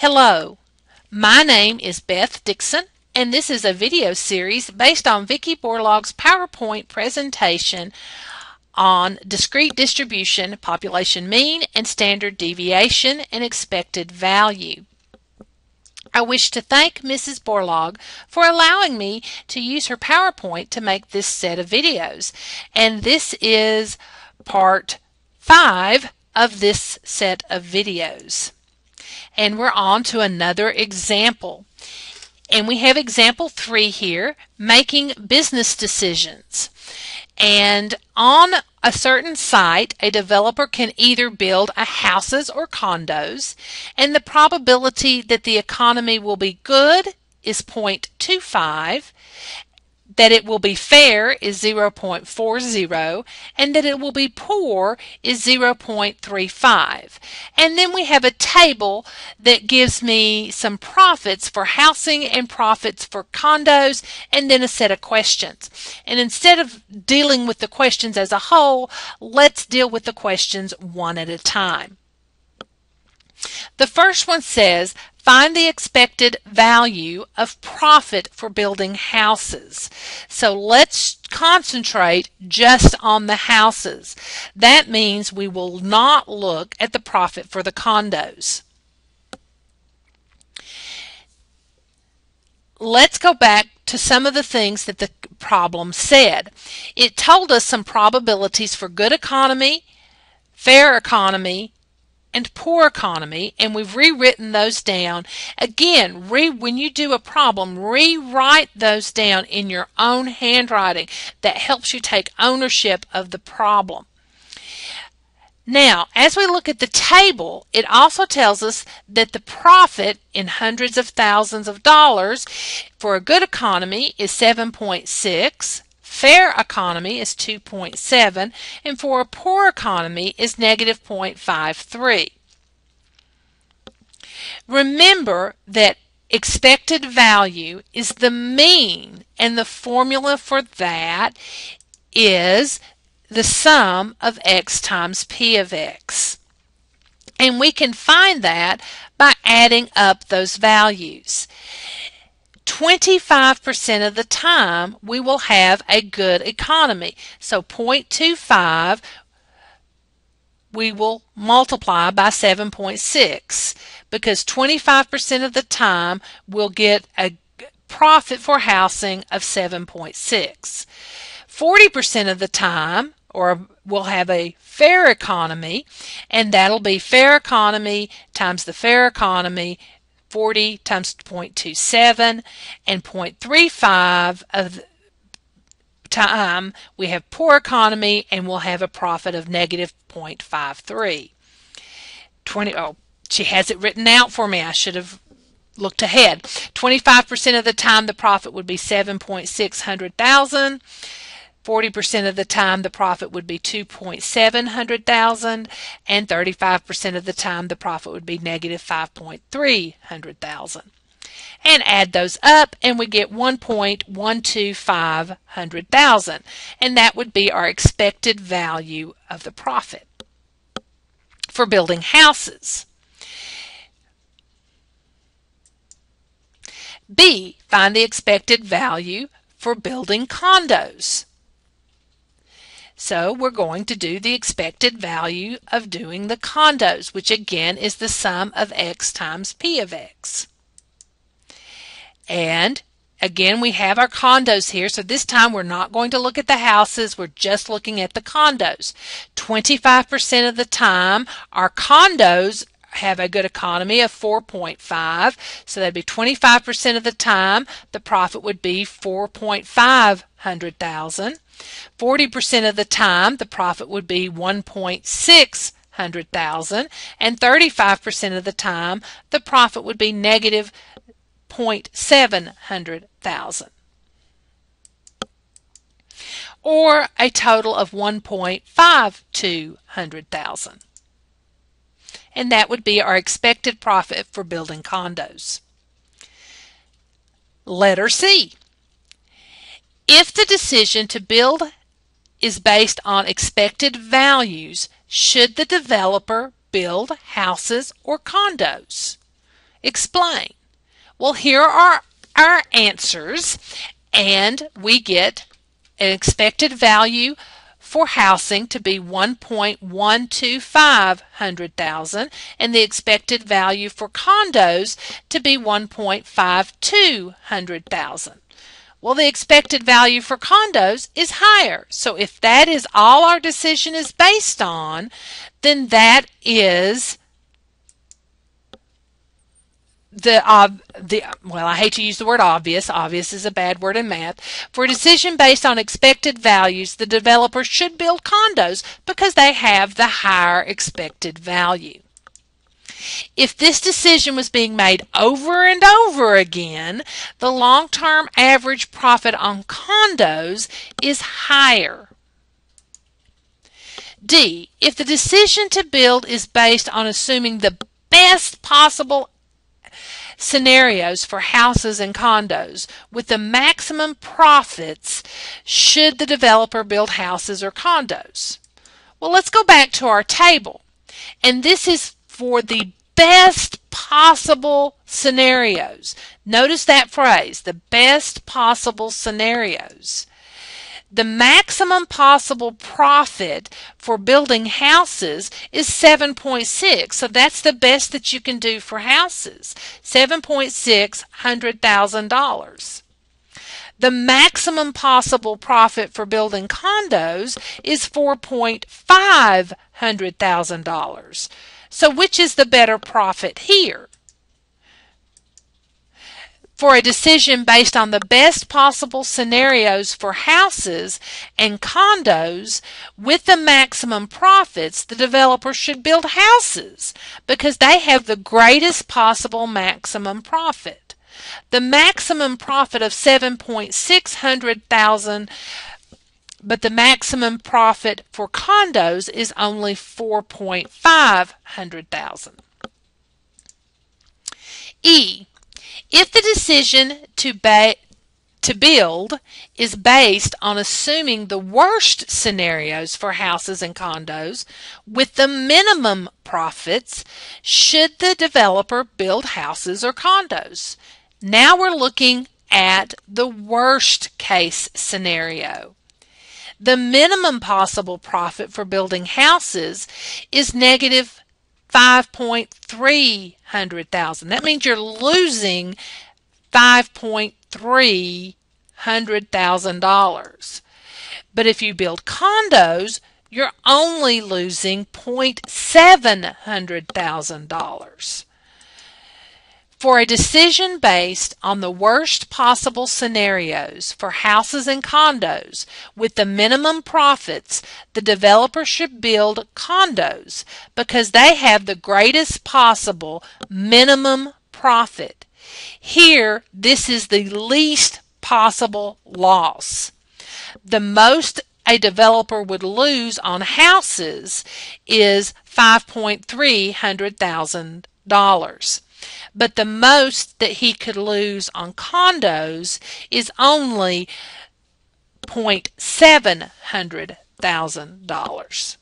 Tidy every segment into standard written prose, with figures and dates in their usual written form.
Hello, my name is Beth Dixon, and this is a video series based on Vicki Borlaug's PowerPoint presentation on discrete distribution, population mean, and standard deviation and expected value. I wish to thank Mrs. Borlaug for allowing me to use her PowerPoint to make this set of videos, and this is part 5 of this set of videos. And we're on to another example, and we have example 3 here, making business decisions. And on a certain site, a developer can either build houses or condos, and the probability that the economy will be good is 0.25, that it will be fair is 0.40, and that it will be poor is 0.35. And then we have a table that gives me some profits for housing and profits for condos, and then a set of questions. And instead of dealing with the questions as a whole, let's deal with the questions one at a time. The first one says, find the expected value of profit for building houses. So let's concentrate just on the houses. That means we will not look at the profit for the condos. Let's go back to some of the things that the problem said. It told us some probabilities for good economy, fair economy, and poor economy, and we've rewritten those down. Again, when you do a problem, rewrite those down in your own handwriting. That helps you take ownership of the problem. Now, as we look at the table, it also tells us that the profit in hundreds of thousands of dollars for a good economy is 7.6. Fair economy is 2.7, and for a poor economy is negative 0.53. Remember that expected value is the mean, and the formula for that is the sum of x times p of x. And we can find that by adding up those values. 25% of the time we will have a good economy, so 0.25 we will multiply by 7.6, because 25% of the time we'll get a profit for housing of 7.6. 40% of the time we'll have a fair economy, and that'll be fair economy times the fair economy, 40 times 0.27, and 0.35 of the time we have poor economy, and we'll have a profit of negative 0.53. Oh, she has it written out for me. I should have looked ahead. 25% of the time the profit would be 7,600,000. 40% of the time the profit would be 2.7 hundred thousand, and 35% of the time the profit would be negative 5.3 hundred thousand. And add those up and we get 1.125 hundred thousand, and that would be our expected value of the profit for building houses. B, find the expected value for building condos. So we're going to do the expected value of doing the condos, which again is the sum of x times p of x. And again, we have our condos here, so this time we're not going to look at the houses, we're just looking at the condos. 25% of the time our condos have a good economy of 4.5, so that'd be 25% of the time the profit would be 4.5 hundred thousand. 40% of the time the profit would be 1.6 hundred thousand, and 35% of the time the profit would be negative 0.7 hundred thousand, or a total of 1.52 hundred thousand. And that would be our expected profit for building condos. Letter C. If the decision to build is based on expected values, should the developer build houses or condos? Explain. Well, here are our answers, and we get an expected value for housing to be $1,125,100,000 and the expected value for condos to be $1,520,000. Well, the expected value for condos is higher. So if that is all our decision is based on, then that is well, I hate to use the word obvious. Obvious is a bad word in math. For a decision based on expected values, the developer should build condos because they have the higher expected value. If this decision was being made over and over again, the long-term average profit on condos is higher. D, if the decision to build is based on assuming the best possible scenarios for houses and condos with the maximum profits, should the developer build houses or condos? Well, let's go back to our table, and this is for the best possible scenarios. Notice that phrase, the best possible scenarios. The maximum possible profit for building houses is 7.6, so that's the best that you can do for houses, $7,600,000. The maximum possible profit for building condos is $4,500,000. So which is the better profit here? For a decision based on the best possible scenarios for houses and condos with the maximum profits, the developer should build houses because they have the greatest possible maximum profit. The maximum profit of $7,600,000, but the maximum profit for condos is only $4,500,000. E, if the decision to build is based on assuming the worst scenarios for houses and condos with the minimum profits, should the developer build houses or condos? Now we're looking at the worst case scenario. The minimum possible profit for building houses is negative $5,300,000. That means you're losing $5,300,000. But if you build condos, you're only losing $700,000. For a decision based on the worst possible scenarios for houses and condos with the minimum profits, the developer should build condos because they have the greatest possible minimum profit. Here, this is the least possible loss. The most a developer would lose on houses is $5,300,000. But the most that he could lose on condos is only $700,000.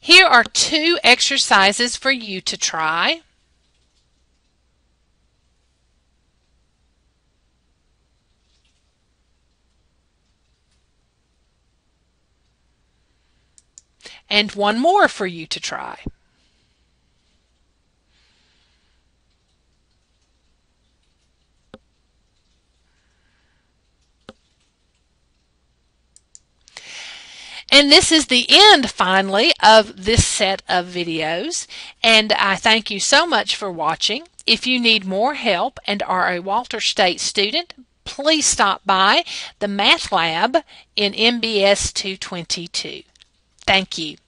Here are two exercises for you to try. And one more for you to try. And this is the end, finally, of this set of videos, and I thank you so much for watching. If you need more help and are a Walters State student, please stop by the Math Lab in MBS 222. Thank you.